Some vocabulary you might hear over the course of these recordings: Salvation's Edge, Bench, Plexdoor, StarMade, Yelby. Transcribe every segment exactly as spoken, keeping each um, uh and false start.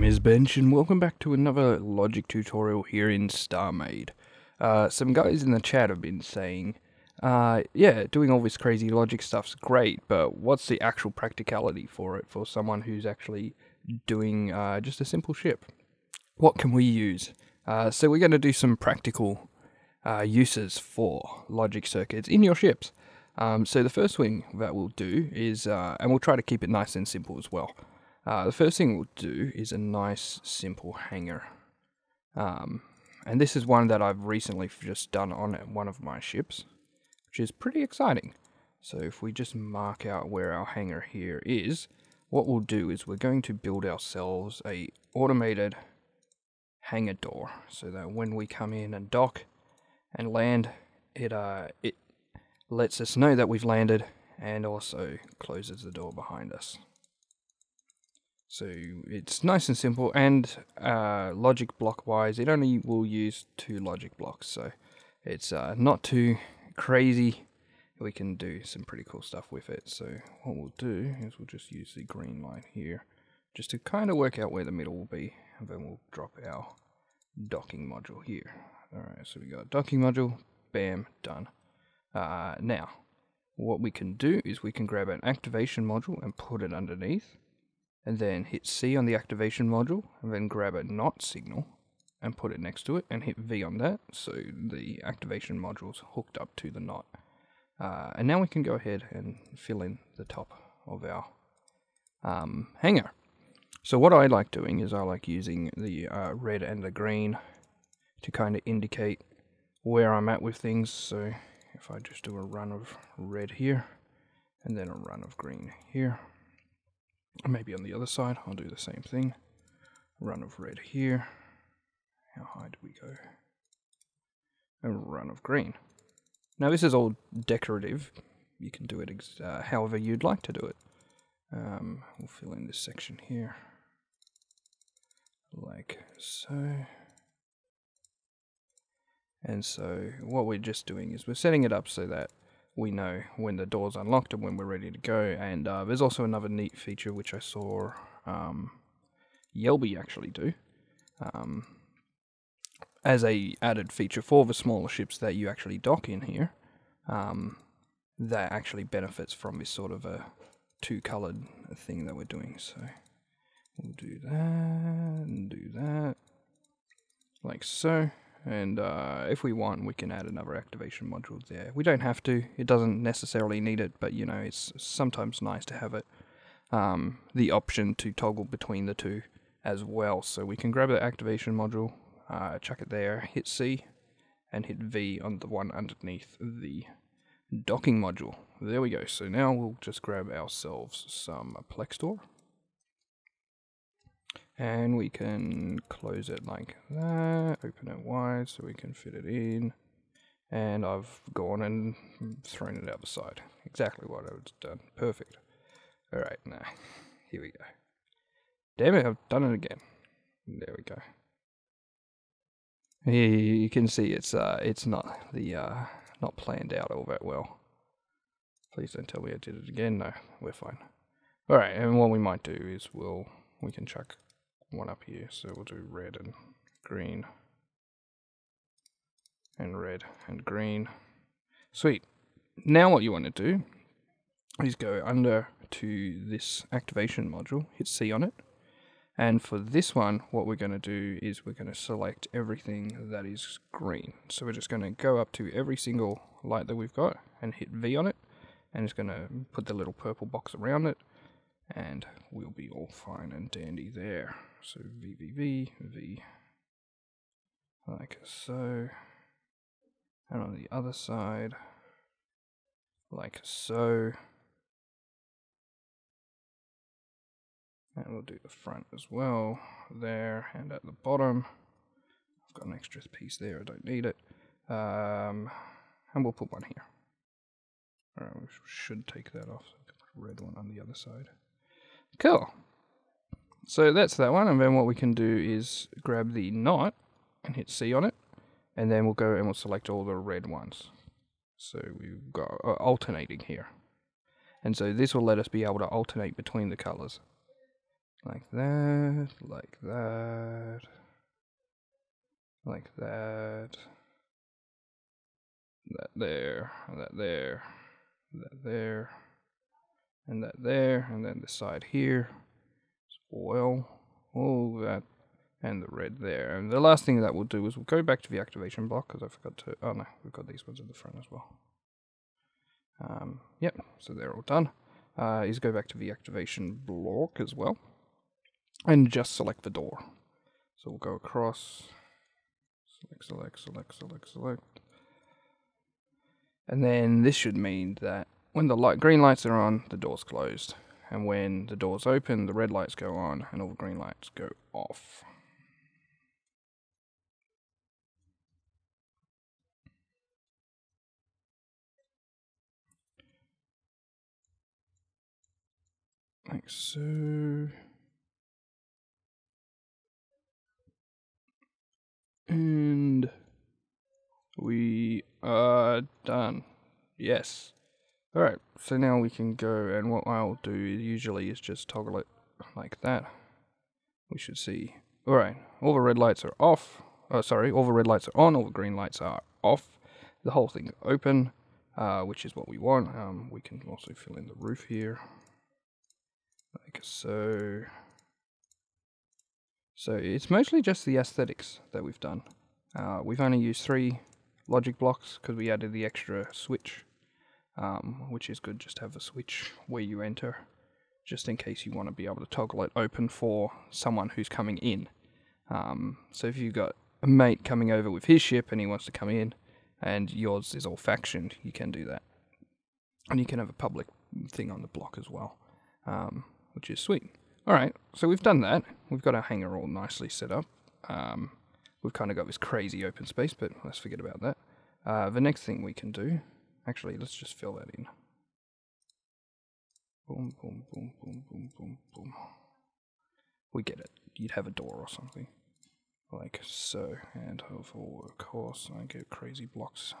name is Bench, and welcome back to another logic tutorial here in StarMade. Uh, some guys in the chat have been saying, uh, yeah, doing all this crazy logic stuff's great, but what's the actual practicality for it for someone who's actually doing uh, just a simple ship? What can we use? Uh, so we're going to do some practical uh, uses for logic circuits in your ships. Um, so the first thing that we'll do is, uh, and we'll try to keep it nice and simple as well. Uh, the first thing we'll do is a nice, simple hanger. Um, and this is one that I've recently just done on one of my ships, which is pretty exciting. So if we just mark out where our hanger here is, what we'll do is we're going to build ourselves a automated hangar door, so that when we come in and dock and land, it, uh, it lets us know that we've landed and also closes the door behind us. So it's nice and simple, and uh, logic block wise, it only will use two logic blocks, so it's uh, not too crazy. We can do some pretty cool stuff with it. So what we'll do is we'll just use the green line here, just to kind of work out where the middle will be, and then we'll drop our docking module here. Alright, so we got a docking module, bam, done. Uh, now, what we can do is we can grab an activation module and put it underneath, and then hit C on the activation module, and then grab a not signal and put it next to it, and hit V on that, so the activation module's hooked up to the not. Uh, and now we can go ahead and fill in the top of our um, hanger. So what I like doing is I like using the uh, red and the green to kind of indicate where I'm at with things. So if I just do a run of red here, and then a run of green here, maybe on the other side, I'll do the same thing. Run of red here. How high do we go? A run of green. Now this is all decorative. You can do it ex uh, however you'd like to do it. Um, we'll fill in this section here, like so. And so what we're just doing is we're setting it up so that we know when the door's unlocked and when we're ready to go. And uh, there's also another neat feature which I saw um, Yelby actually do um, as a added feature for the smaller ships that you actually dock in here, um, that actually benefits from this sort of a two-coloured thing that we're doing. So we'll do that and do that, like so. And uh, if we want, we can add another activation module there. We don't have to, it doesn't necessarily need it, but you know, it's sometimes nice to have it. Um, the option to toggle between the two as well. So we can grab the activation module, uh, chuck it there, hit C, and hit V on the one underneath the docking module. There we go. So now we'll just grab ourselves some Plexdoor, and we can close it like that, open it wide so we can fit it in, and I've gone and thrown it out the side. Exactly what I've done. Perfect. Alright, now, here we go. Damn it, I've done it again. There we go. Here you can see it's uh, it's not the uh, not planned out all that well. Please don't tell me I did it again. No, we're fine. Alright, and what we might do is we'll, we can chuck one up here, so we'll do red and green and red and green. Sweet. Now what you want to do is go under to this activation module, hit C on it, and for this one what we're going to do is we're going to select everything that is green. So we're just going to go up to every single light that we've got and hit V on it, and it's going to put the little purple box around it, and we'll be all fine and dandy there. So V, V, V, V, like so, and on the other side, like so, and we'll do the front as well, there, and at the bottom. I've got an extra piece there, I don't need it, um, and we'll put one here. Alright, we should take that off, so we can put a red one on the other side. Cool. So that's that one, and then what we can do is grab the knot and hit C on it, and then we'll go and we'll select all the red ones. So we've got uh, alternating here, and so this will let us be able to alternate between the colors. like that, like that, like that, that there, that there, that there, and that there, and then the side here, oil, all that, and the red there. And the last thing that we'll do is we'll go back to the activation block, because I forgot to, oh no, we've got these ones at the front as well. Um, yep, so they're all done. Uh, is go back to the activation block as well, and just select the door. So we'll go across, select, select, select, select, select. And then this should mean that when the light, green lights are on, the door's closed. And when the door's open, the red lights go on, and all the green lights go off. Like so. And we are done. Yes. Alright, so now we can go, and what I'll do usually is just toggle it like that. We should see. Alright, all the red lights are off. Oh, sorry, all the red lights are on, all the green lights are off. The whole thing's open, uh, which is what we want. Um, we can also fill in the roof here. Like so. So it's mostly just the aesthetics that we've done. Uh, we've only used three logic blocks because we added the extra switch, um, which is good. Just have a switch where you enter, just in case you want to be able to toggle it open for someone who's coming in. Um, so if you've got a mate coming over with his ship and he wants to come in, and yours is all factioned, you can do that. And you can have a public thing on the block as well. Um, which is sweet. Alright, so we've done that. We've got our hangar all nicely set up. Um, we've kind of got this crazy open space, but let's forget about that. Uh, the next thing we can do... Actually, let's just fill that in. Boom, boom, boom, boom, boom, boom, boom. We get it. You'd have a door or something. Like so. And of course, I get crazy blocks.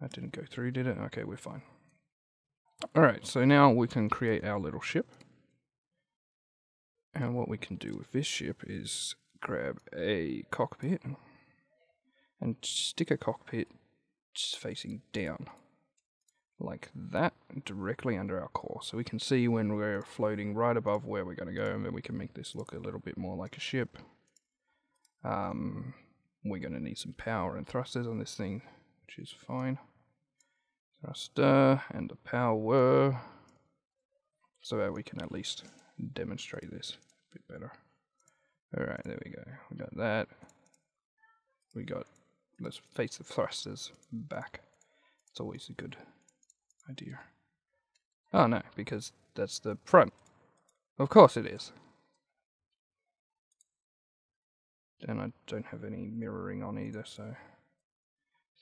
That didn't go through, did it? Okay, we're fine. Alright, so now we can create our little ship. And what we can do with this ship is grab a cockpit and stick a cockpit facing down. Like that, directly under our core. So we can see when we're floating right above where we're going to go, and then we can make this look a little bit more like a ship. Um, we're going to need some power and thrusters on this thing, which is fine. Thruster and the power, so that we can at least demonstrate this a bit better. Alright, there we go. We got that. We got, let's face the thrusters back. It's always a good idea. Oh no, because that's the front. Of course it is. And I don't have any mirroring on either, so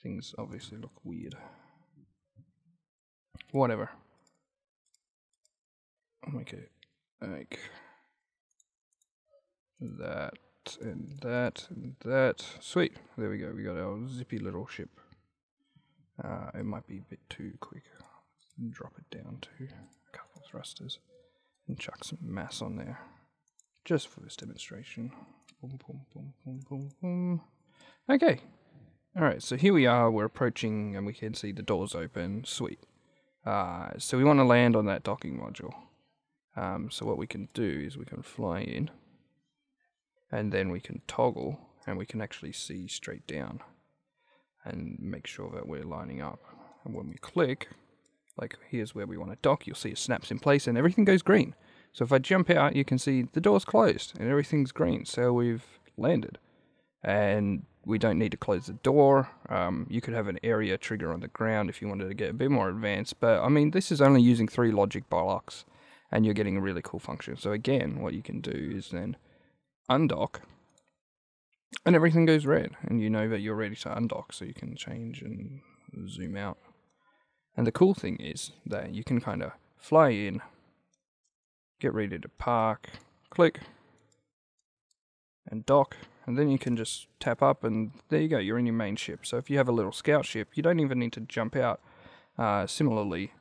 things obviously look weird. Whatever. I'll make it like that and that and that. Sweet. There we go. We got our zippy little ship. Uh, it might be a bit too quick. Drop it down to a couple thrusters and chuck some mass on there. Just for this demonstration. Boom, boom, boom, boom, boom, boom. Okay. Alright, so here we are. We're approaching and we can see the doors open. Sweet. Uh, so we want to land on that docking module. Um, so what we can do is we can fly in, and then we can toggle, and we can actually see straight down, and make sure that we're lining up. And when we click, like here's where we want to dock, you'll see it snaps in place, and everything goes green. So if I jump out, you can see the door's closed, and everything's green, so we've landed. And we don't need to close the door. Um, you could have an area trigger on the ground if you wanted to get a bit more advanced, but I mean, this is only using three logic blocks, and you're getting a really cool function. So again, what you can do is then undock, and everything goes red, and you know that you're ready to undock, so you can change and zoom out. And the cool thing is that you can kind of fly in, get ready to park, click, and dock, and then you can just tap up, and there you go, you're in your main ship. So if you have a little scout ship, you don't even need to jump out. Uh, similarly,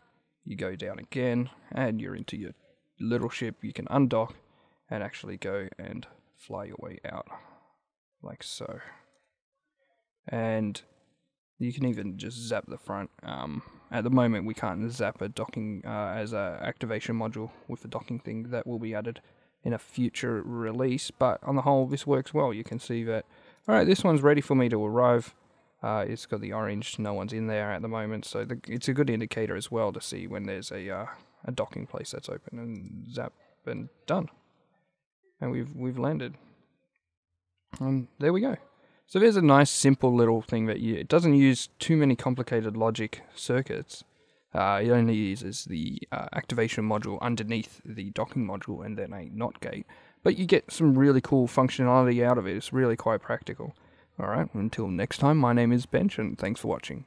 you go down again, and you're into your little ship you can undock and actually go and fly your way out, like so. And you can even just zap the front. Um, at the moment we can't zap a docking uh, as a activation module with the docking thing. That will be added in a future release, but on the whole this works well. You can see that, alright, this one's ready for me to arrive. Uh, it's got the orange, no one's in there at the moment, so the, it's a good indicator as well to see when there's a uh, a docking place that's open, and zap, and done. And we've we've landed. Um, there we go. So there's a nice simple little thing that you, it doesn't use too many complicated logic circuits. Uh, it only uses the uh, activation module underneath the docking module and then a NOT gate. But you get some really cool functionality out of it. It's really quite practical. Alright, until next time, my name is Bench, and thanks for watching.